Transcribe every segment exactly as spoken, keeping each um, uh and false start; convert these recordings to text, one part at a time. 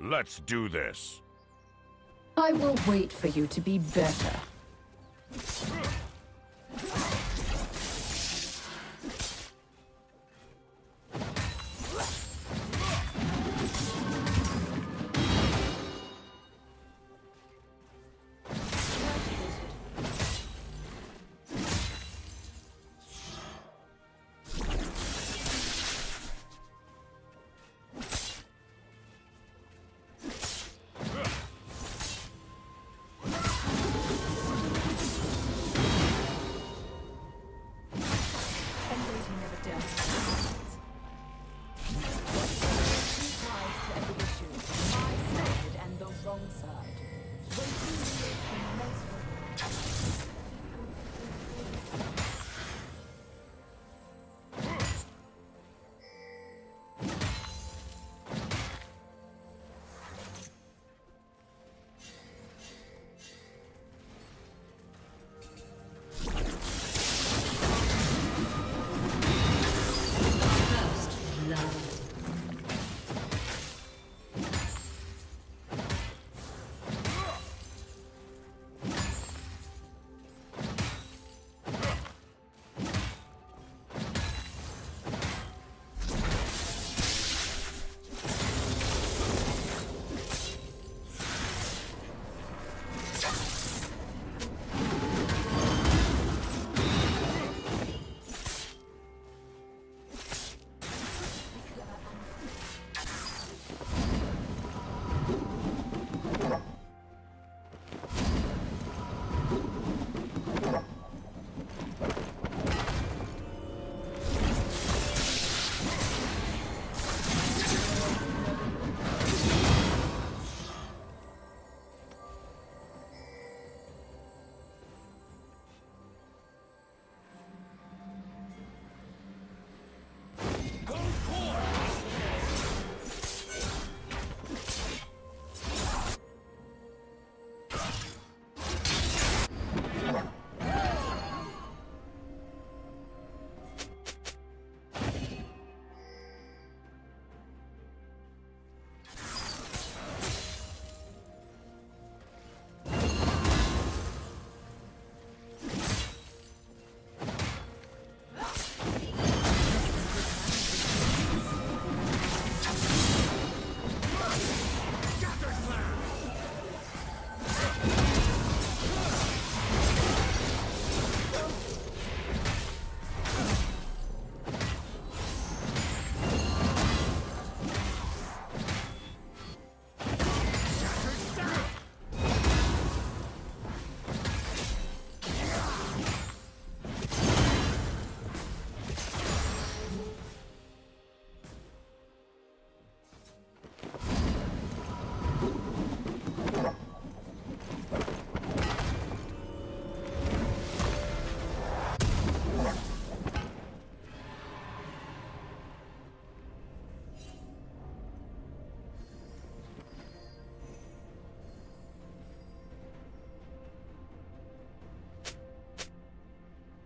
Let's do this. I will wait for you to be better.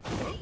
Come on.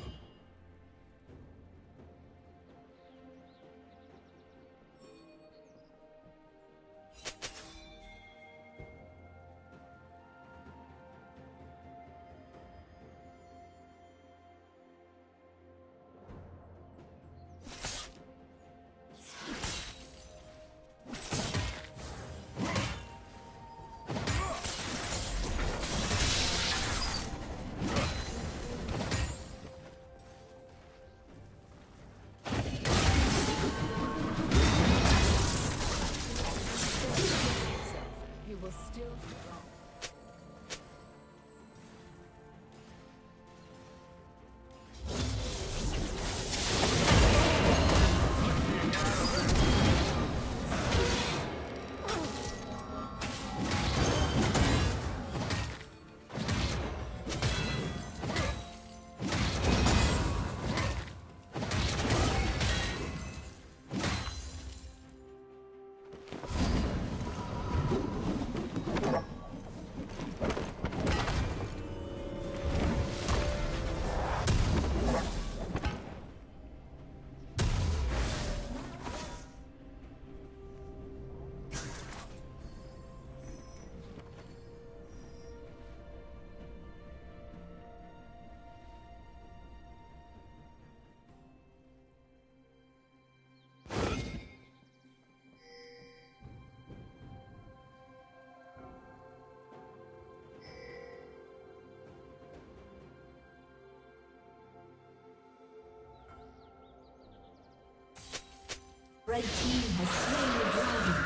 Red team has slain the dragon.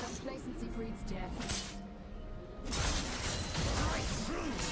Complacency breeds death. Breakthrough!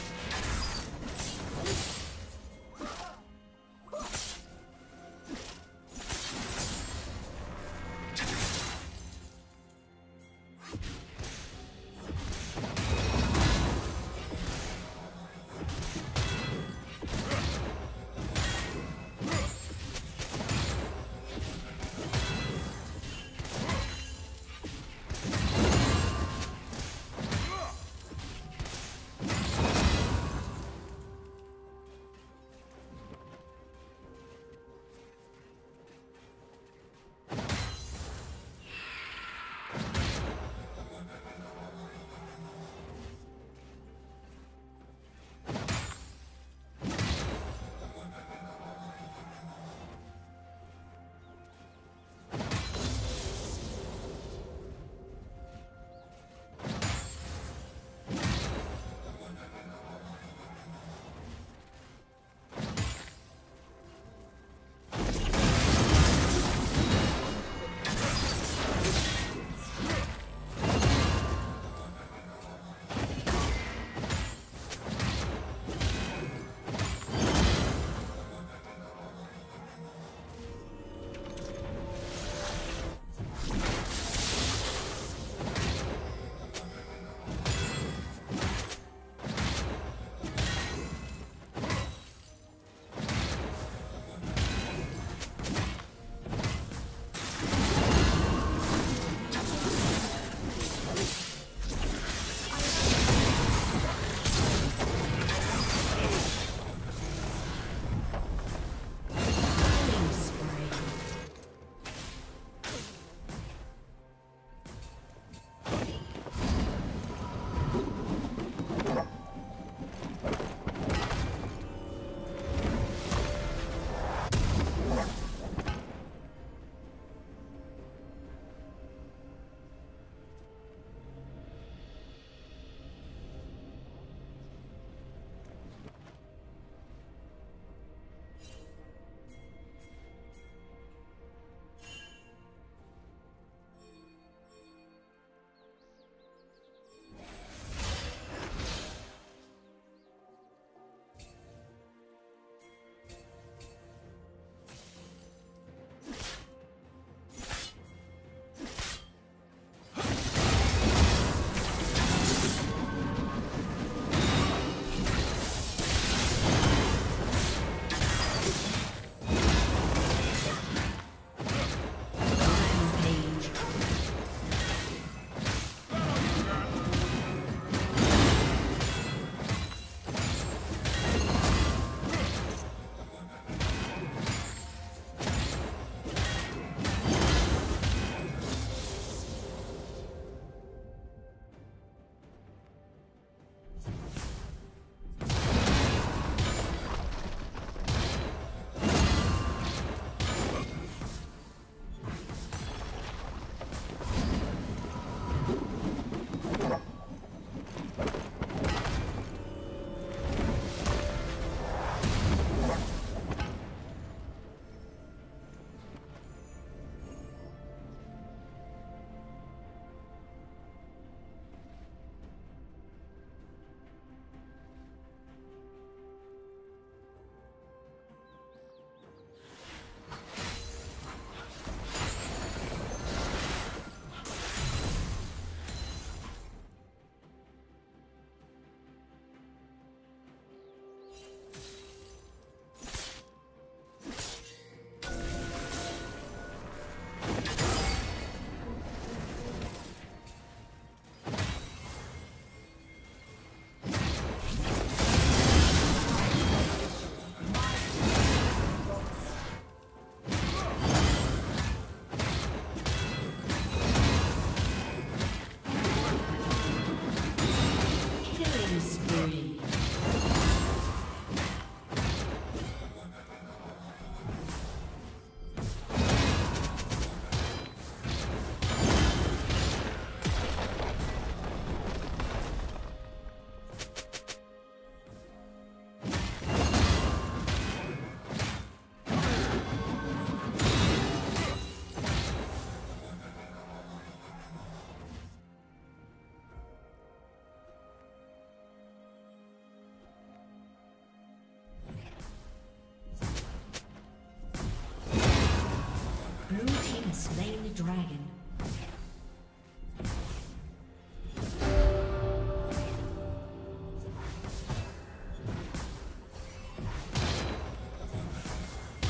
Blue team has slain the dragon.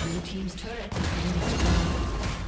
Blue team's turret has been destroyed.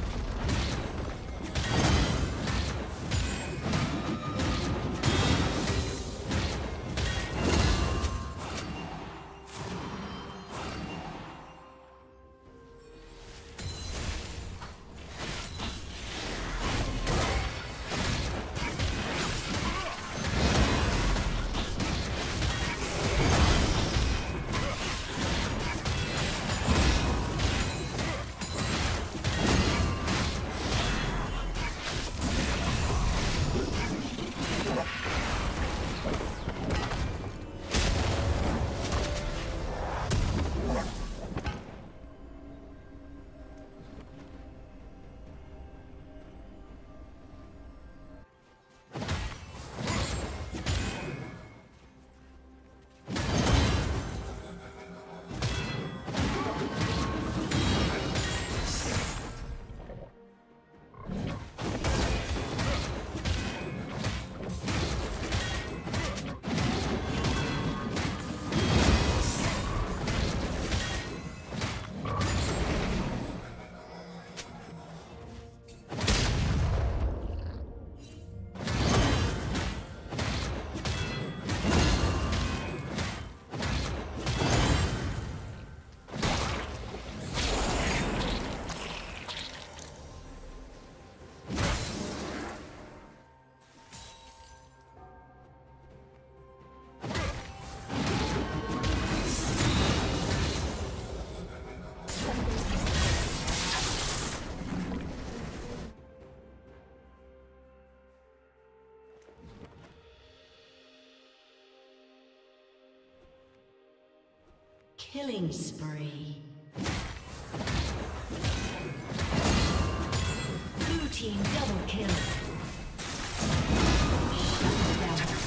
Killing spree. Blue team double kill. Shut down. Future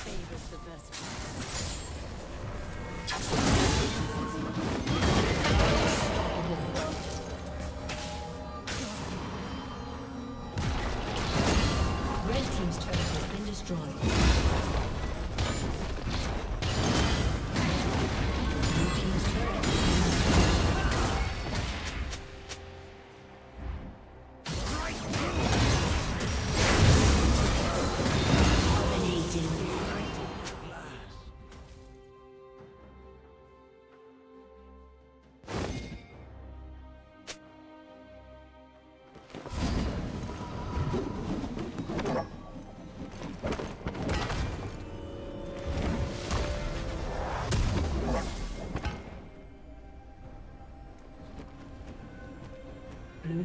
favors the best one. Red team's turret has been destroyed. Blue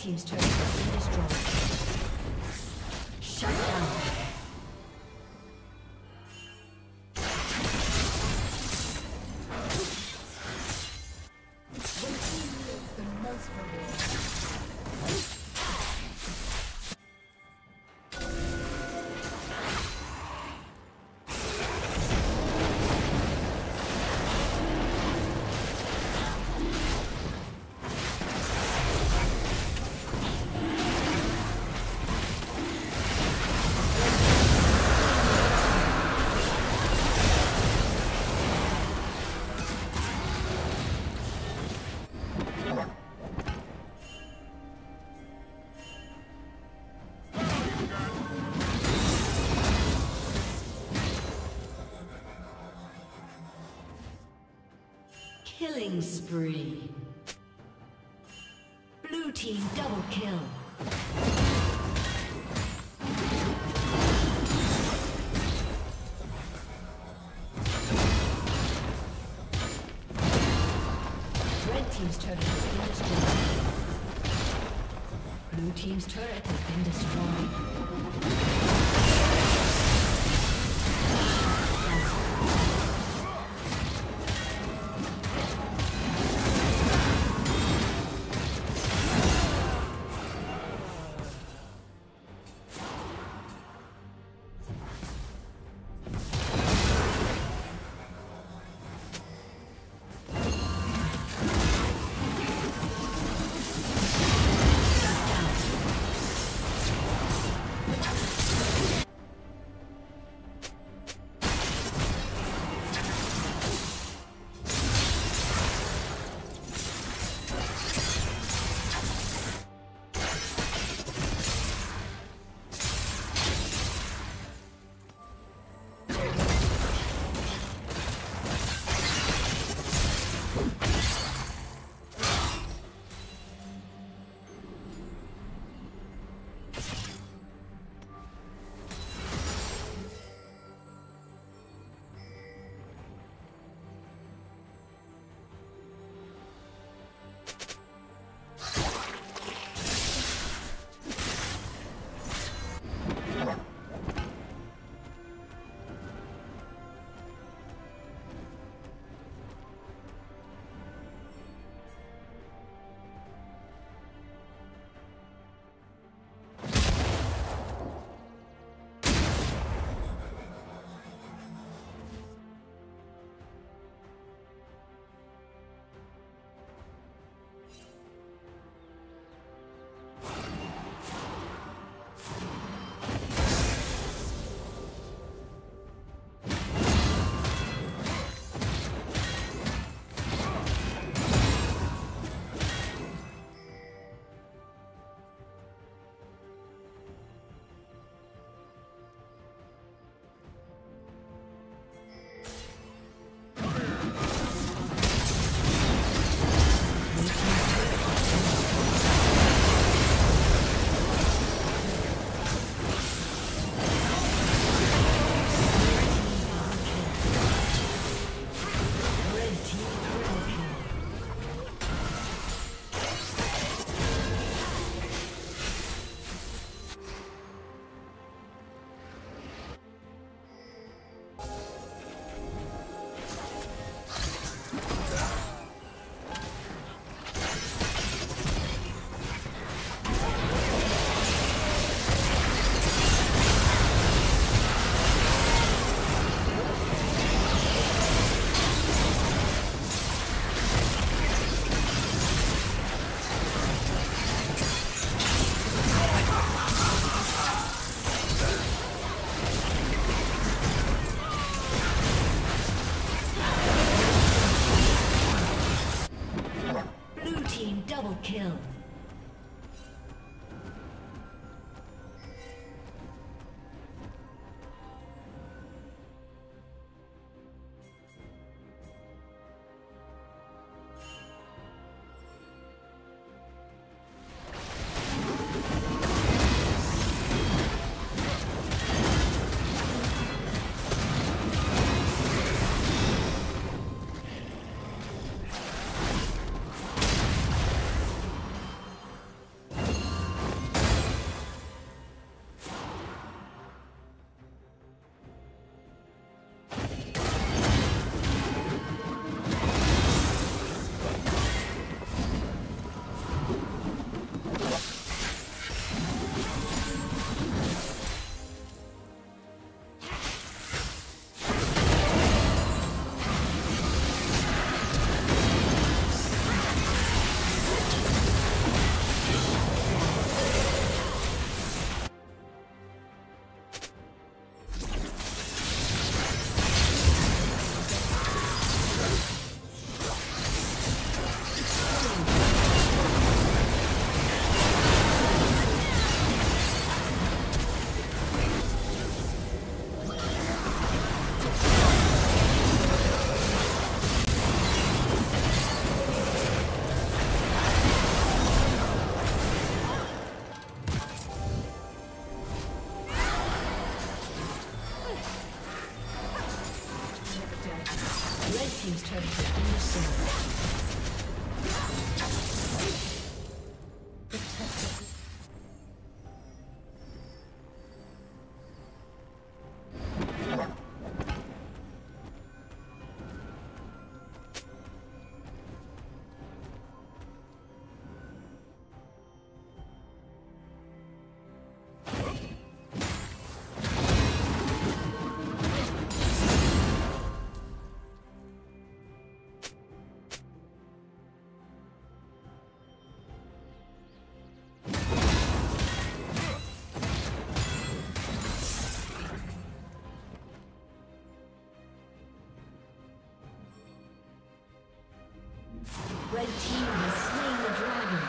Team's turret has been destroyed. Shut down. Killing spree. Blue team double kill. Team's turret has been destroyed. Blue team's turret has been Kill. Red team has slain the dragon.